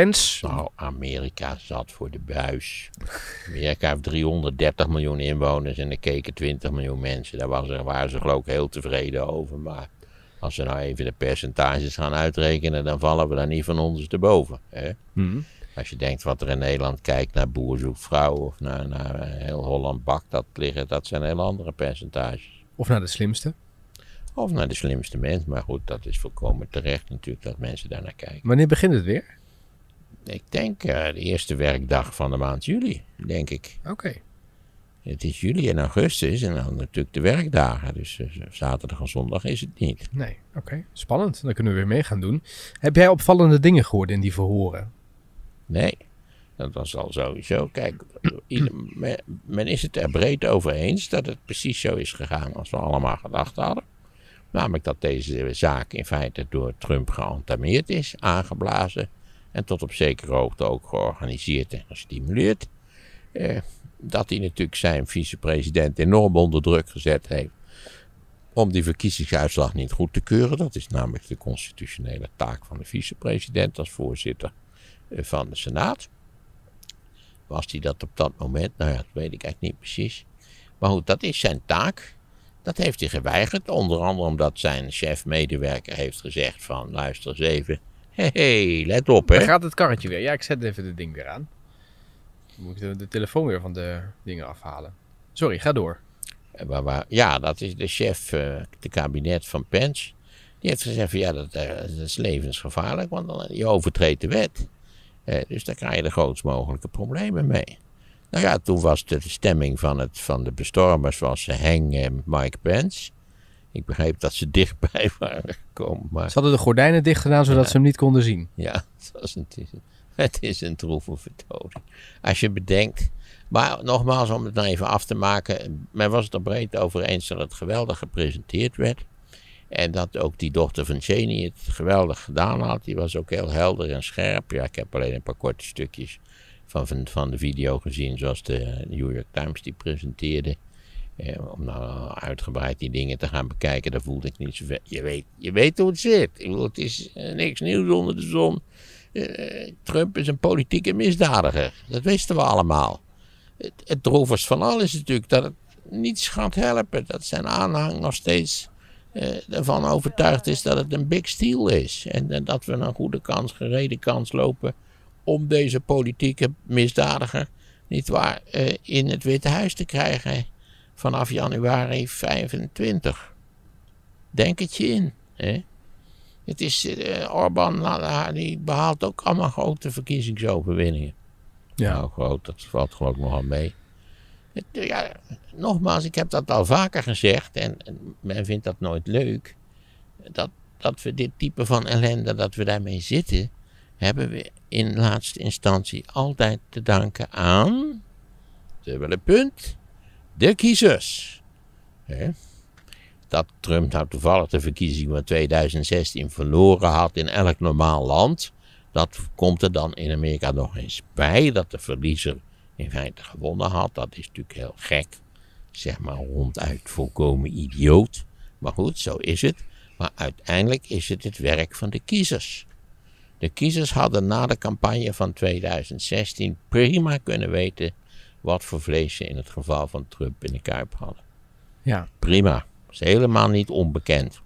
Pence... Nou, Amerika zat voor de buis. Amerika heeft 330 miljoen inwoners en er keken 20 miljoen mensen. Daar waren ze geloof ik heel tevreden over. Maar als ze nou even de percentages gaan uitrekenen, dan vallen we daar niet van ondersteboven. Hè? Mm. Als je denkt wat er in Nederland kijkt naar Boer zoekt vrouw of naar heel Holland bakt dat liggen, dat zijn heel andere percentages. Of naar de slimste. Of naar de slimste mens, maar goed, dat is volkomen terecht natuurlijk dat mensen daarnaar kijken. Wanneer begint het weer? Ik denk de eerste werkdag van de maand juli, denk ik. Oké. Okay. Het is juli en augustus en dan natuurlijk de werkdagen. Dus zaterdag en zondag is het niet. Nee, oké. Okay. Spannend. Dan kunnen we weer mee gaan doen. Heb jij opvallende dingen gehoord in die verhoren? Nee, dat was al sowieso. Kijk, men is het er breed over eens dat het precies zo is gegaan als we allemaal gedacht hadden. Namelijk dat deze zaak in feite door Trump geëntameerd is, aangeblazen en tot op zekere hoogte ook georganiseerd en gestimuleerd. Dat hij natuurlijk zijn vicepresident enorm onder druk gezet heeft om die verkiezingsuitslag niet goed te keuren. Dat is namelijk de constitutionele taak van de vicepresident als voorzitter van de Senaat. Was hij dat op dat moment? Nou ja, dat weet ik eigenlijk niet precies. Maar goed, dat is zijn taak. Dat heeft hij geweigerd, onder andere omdat zijn chef-medewerker heeft gezegd van... Luister eens even, hey, let op hè. Daar gaat het karretje weer. Ja, ik zet even het ding weer aan. Dan moet ik de telefoon weer van de dingen afhalen. Sorry, ga door. Ja, dat is de chef, de kabinet van Pence. Die heeft gezegd van ja, dat is levensgevaarlijk, want dan, je overtreedt de wet. Dus daar krijg je de grootst mogelijke problemen mee. Nou ja, toen was de stemming van de bestormers was hang Mike Pence. Ik begreep dat ze dichtbij waren gekomen. Maar... Ze hadden de gordijnen dicht gedaan, zodat ze hem niet konden zien. Ja, het is een troeve vertoning. Als je bedenkt... Maar nogmaals, om het nou even af te maken... Men was het er breed over eens dat het geweldig gepresenteerd werd. En dat ook die dochter van Cheney het geweldig gedaan had. Die was ook heel helder en scherp. Ja, ik heb alleen een paar korte stukjes... Van de video gezien zoals de New York Times die presenteerde. Om nou uitgebreid die dingen te gaan bekijken, daar voelde ik niet zoveel. Je weet hoe het zit. Ik bedoel, het is niks nieuws onder de zon. Trump is een politieke misdadiger. Dat wisten we allemaal. Het droevigst van alles is natuurlijk dat het niets gaat helpen. Dat zijn aanhang nog steeds ervan overtuigd is dat het een big steal is. En dat we een goede kans, gereden kans lopen... om deze politieke misdadiger, nietwaar, in het Witte Huis te krijgen vanaf januari 25. Denk het je in. Hè? Het is, Orbán, die behaalt ook allemaal grote verkiezingsoverwinningen. Ja. Nou, groot, dat valt geloof ik nogal mee. Ja, nogmaals, ik heb dat al vaker gezegd en men vindt dat nooit leuk. Dat we dit type van ellende, dat we daarmee zitten... hebben we in laatste instantie altijd te danken aan, dubbele punt, de kiezers. He? Dat Trump nou toevallig de verkiezing van 2016 verloren had in elk normaal land, dat komt er dan in Amerika nog eens bij, dat de verliezer in feite gewonnen had. Dat is natuurlijk heel gek, zeg maar ronduit volkomen idioot. Maar goed, zo is het. Maar uiteindelijk is het werk van de kiezers. De kiezers hadden na de campagne van 2016 prima kunnen weten wat voor vlees ze in het geval van Trump in de kuip hadden. Ja. Prima. Dat is helemaal niet onbekend.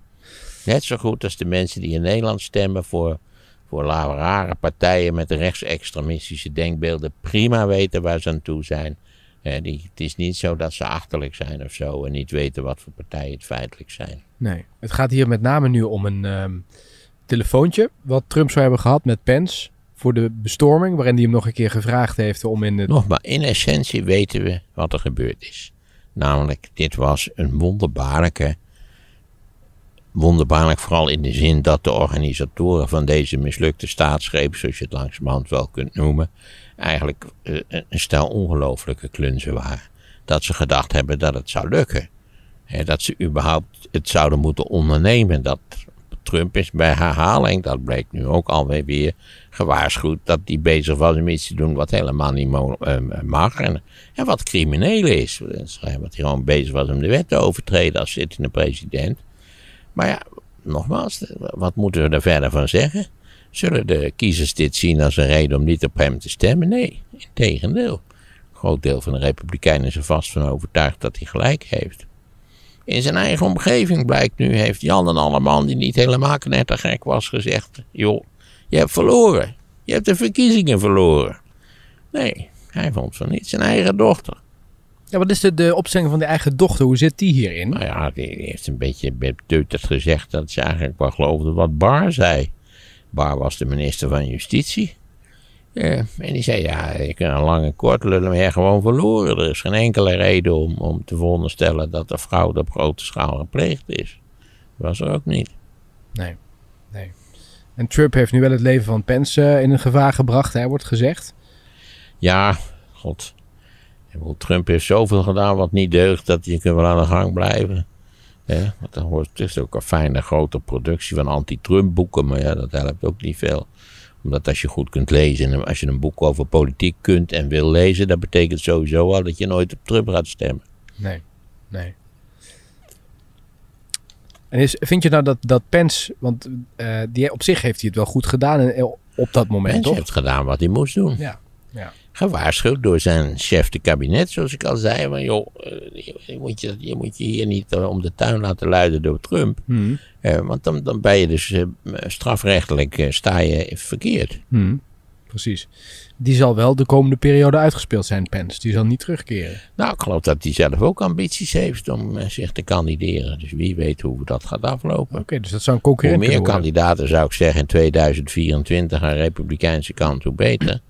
Net zo goed als de mensen die in Nederland stemmen voor rare partijen met rechtsextremistische denkbeelden prima weten waar ze aan toe zijn. Het is niet zo dat ze achterlijk zijn of zo en niet weten wat voor partijen het feitelijk zijn. Nee, het gaat hier met name nu om een... telefoontje wat Trump zou hebben gehad met Pence voor de bestorming, waarin hij hem nog een keer gevraagd heeft om in de... Nogmaals, in essentie weten we wat er gebeurd is. Namelijk, dit was een wonderbaarlijk vooral in de zin dat de organisatoren van deze mislukte staatsgreep, zoals je het langzamerhand wel kunt noemen, eigenlijk een stel ongelooflijke klunzen waren. Dat ze gedacht hebben dat het zou lukken. Dat ze überhaupt het zouden moeten ondernemen, dat... Trump is bij herhaling, dat bleek nu ook alweer weer, gewaarschuwd dat hij bezig was om iets te doen wat helemaal niet mag en wat crimineel is. Wat hij gewoon bezig was om de wet te overtreden als zittende president. Maar ja, nogmaals, wat moeten we er verder van zeggen? Zullen de kiezers dit zien als een reden om niet op hem te stemmen? Nee, integendeel. Een groot deel van de Republikeinen is er vast van overtuigd dat hij gelijk heeft. In zijn eigen omgeving blijkt nu, heeft Jan en alle man die niet helemaal knettergek was gezegd, joh, je hebt verloren. Je hebt de verkiezingen verloren. Nee, hij vond van niet, zijn eigen dochter. Ja, wat is de opstelling van de eigen dochter? Hoe zit die hierin? Nou ja, die heeft een beetje beteuterd gezegd dat ze eigenlijk wel geloofde wat Barr zei. Barr was de minister van Justitie. En die zei, ja, je kunt een lang en kort lullen, maar je hebt gewoon verloren. Er is geen enkele reden om te veronderstellen dat de fraude op grote schaal gepleegd is. Dat was er ook niet. Nee, nee. En Trump heeft nu wel het leven van Pence in een gevaar gebracht, hè, wordt gezegd. Ja, god. Trump heeft zoveel gedaan wat niet deugt, dat je kunt wel aan de gang blijven. Ja, want dan hoort het ook een fijne grote productie van anti-Trump boeken, maar ja, dat helpt ook niet veel. Omdat als je goed kunt lezen en als je een boek over politiek kunt en wil lezen, dat betekent sowieso al dat je nooit op Trump gaat stemmen. Nee, nee. En vind je nou dat Pence, want op zich heeft hij het wel goed gedaan op dat moment, Pence toch? Heeft gedaan wat hij moest doen. Ja, ja. Gewaarschuwd door zijn chef de kabinet, zoals ik al zei. Maar joh, je moet je hier niet om de tuin laten luiden door Trump. Hmm. Want dan ben je dus strafrechtelijk sta je verkeerd. Hmm. Precies. Die zal wel de komende periode uitgespeeld zijn, Pence. Die zal niet terugkeren. Nou, ik geloof dat hij zelf ook ambities heeft om zich te kandideren. Dus wie weet hoe dat gaat aflopen. Oké, dus dat zou een concurrent kunnen worden. Hoe meer kandidaten, zou ik zeggen, in 2024 aan de Republikeinse kant, hoe beter.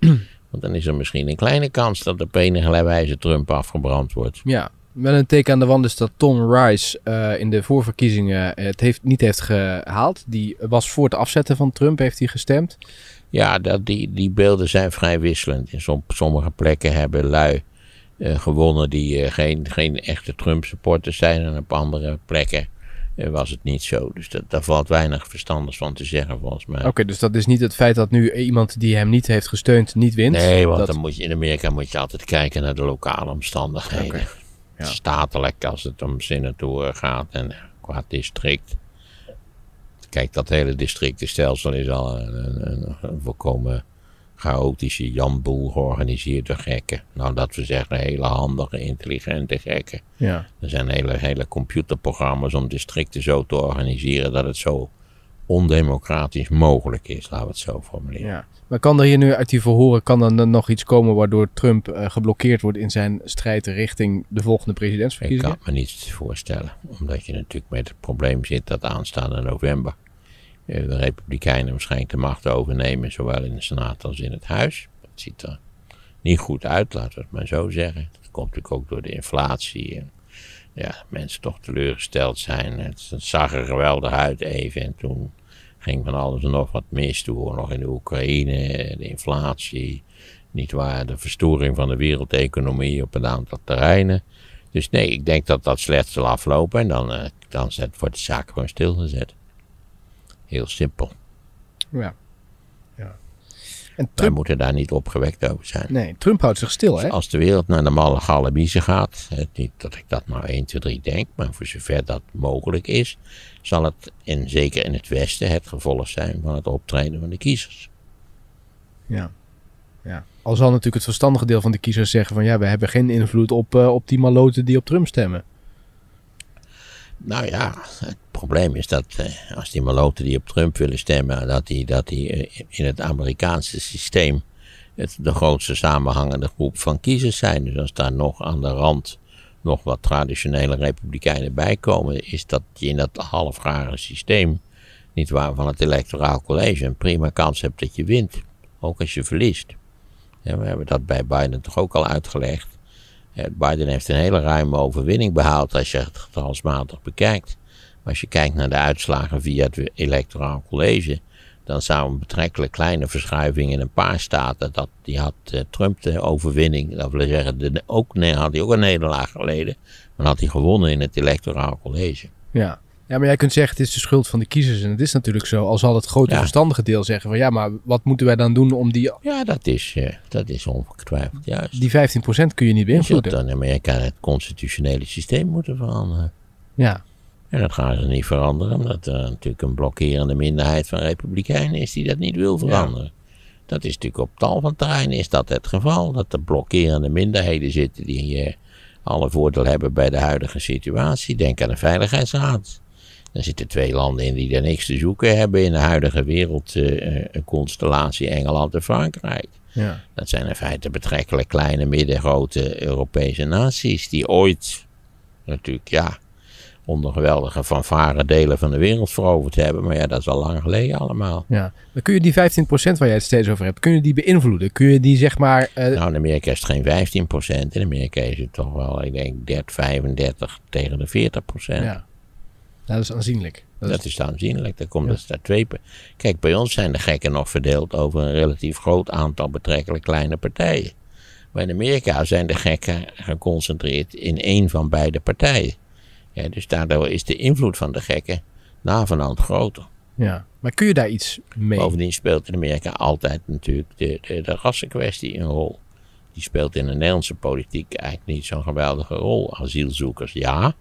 Want dan is er misschien een kleine kans dat op enige wijze Trump afgebrand wordt. Ja, wel een teken aan de wand is dat Tom Rice in de voorverkiezingen het niet heeft gehaald. Die was voor het afzetten van Trump, heeft hij gestemd. Ja, die beelden zijn vrij wisselend. In sommige plekken hebben lui gewonnen die geen echte Trump supporters zijn. En op andere plekken was het niet zo. Dus daar valt weinig verstandigs van te zeggen, volgens mij. Oké, dus dat is niet het feit dat nu iemand die hem niet heeft gesteund niet wint? Nee, want dan in Amerika moet je altijd kijken naar de lokale omstandigheden. Okay. Ja. Statelijk als het om senatoren gaat en qua district. Kijk, dat hele districtenstelsel is al een volkomen chaotische jamboel georganiseerd door gekken. Nou, dat we zeggen, hele handige, intelligente gekken. Ja. Er zijn hele computerprogramma's om districten zo te organiseren dat het zo ondemocratisch mogelijk is, laten we het zo formuleren. Ja. Maar kan er hier nu uit die verhoren, kan er dan nog iets komen waardoor Trump geblokkeerd wordt in zijn strijd richting de volgende presidentsverkiezingen? Ik kan me niets voorstellen, omdat je natuurlijk met het probleem zit dat aanstaande november de Republikeinen waarschijnlijk de macht overnemen, zowel in de Senaat als in het Huis. Dat ziet er niet goed uit, laten we het maar zo zeggen. Dat komt natuurlijk ook door de inflatie en ja, mensen toch teleurgesteld zijn. Het zag er geweldig uit even en toen ging van alles en nog wat mis. Toen hoor nog in de Oekraïne, de inflatie, niet waar, de verstoring van de wereldeconomie op een aantal terreinen. Dus nee, ik denk dat dat slecht zal aflopen en dan wordt de zaak gewoon stilgezet. Heel simpel. Ja. Ja. En Trump... Wij moeten daar niet opgewekt over zijn. Nee, Trump houdt zich stil, hè? Dus als de wereld naar de malle galabiezen gaat, niet dat ik dat nou 1, 2, 3 denk, maar voor zover dat mogelijk is, zal het, en zeker in het Westen, het gevolg zijn van het optreden van de kiezers. Ja. Ja. Al zal natuurlijk het verstandige deel van de kiezers zeggen van ja, we hebben geen invloed op die maloten die op Trump stemmen. Nou ja, het probleem is dat als die maloten die op Trump willen stemmen, dat die in het Amerikaanse systeem de grootste samenhangende groep van kiezers zijn. Dus als daar nog aan de rand nog wat traditionele Republikeinen bij komen, is dat je in dat halfgare systeem, niet waar, van het electoraal college, een prima kans hebt dat je wint. Ook als je verliest. Ja, we hebben dat bij Biden toch ook al uitgelegd. Biden heeft een hele ruime overwinning behaald als je het getalsmatig bekijkt. Maar als je kijkt naar de uitslagen via het electoraal college, dan zou een betrekkelijk kleine verschuiving in een paar staten, die had Trump de overwinning, dat wil zeggen, had hij ook een nederlaag geleden, maar had hij gewonnen in het electoraal college. Ja. Ja, maar jij kunt zeggen, het is de schuld van de kiezers. En het is natuurlijk zo, al zal het grote verstandige deel zeggen van ja, maar wat moeten wij dan doen om die... Ja, dat is ongetwijfeld juist. Die 15% kun je niet beïnvloeden. Je zult dan in Amerika het constitutionele systeem moeten veranderen. Ja. En dat gaan ze niet veranderen, omdat er natuurlijk een blokkerende minderheid van republikeinen is die dat niet wil veranderen. Ja. Dat is natuurlijk op tal van terreinen is dat het geval, dat er blokkerende minderheden zitten die alle voordeel hebben bij de huidige situatie. Denk aan de Veiligheidsraad. Er zitten twee landen in die er niks te zoeken hebben in de huidige wereldconstellatie, Engeland en Frankrijk. Ja. Dat zijn in feite betrekkelijk kleine, middengrote Europese naties die ooit natuurlijk, ja, onder geweldige fanfare delen van de wereld veroverd hebben. Maar ja, dat is al lang geleden allemaal. Ja. Dan kun je die 15% waar jij het steeds over hebt, kun je die beïnvloeden? Kun je die zeg maar... Nou, in Amerika is het geen 15%. In Amerika is het toch wel, ik denk, 35 tegen de 40%. Ja. Dat is aanzienlijk. Dat is aanzienlijk. Dan komt dus daar twee... Kijk, bij ons zijn de gekken nog verdeeld over een relatief groot aantal betrekkelijk kleine partijen. Maar in Amerika zijn de gekken geconcentreerd in één van beide partijen. Ja, dus daardoor is de invloed van de gekken navenant groter. Ja, maar kun je daar iets mee? Bovendien speelt in Amerika altijd natuurlijk de rassenkwestie een rol. Die speelt in de Nederlandse politiek eigenlijk niet zo'n geweldige rol. Asielzoekers, ja.